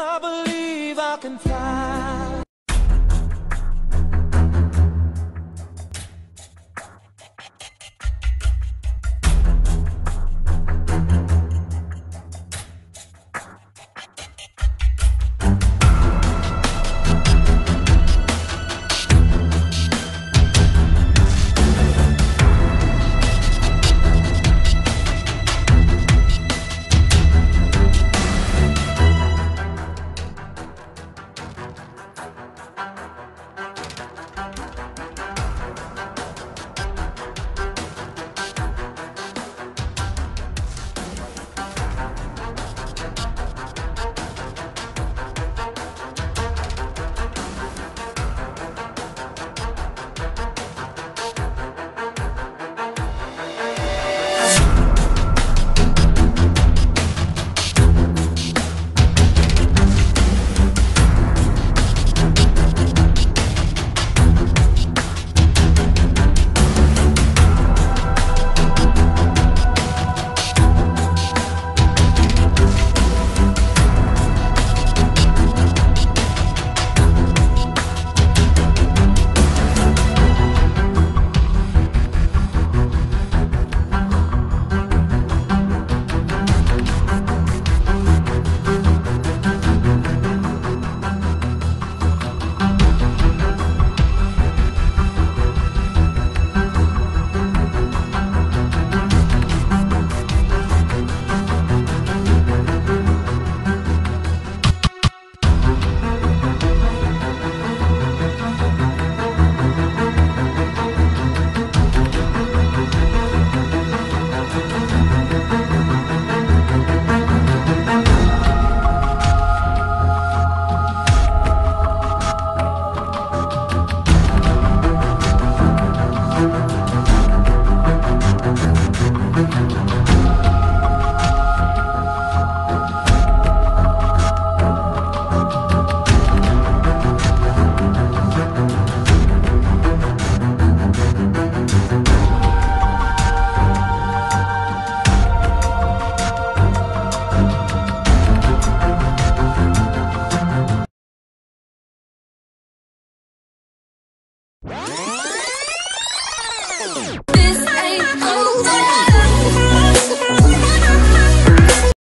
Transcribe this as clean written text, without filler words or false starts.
I believe I can fly.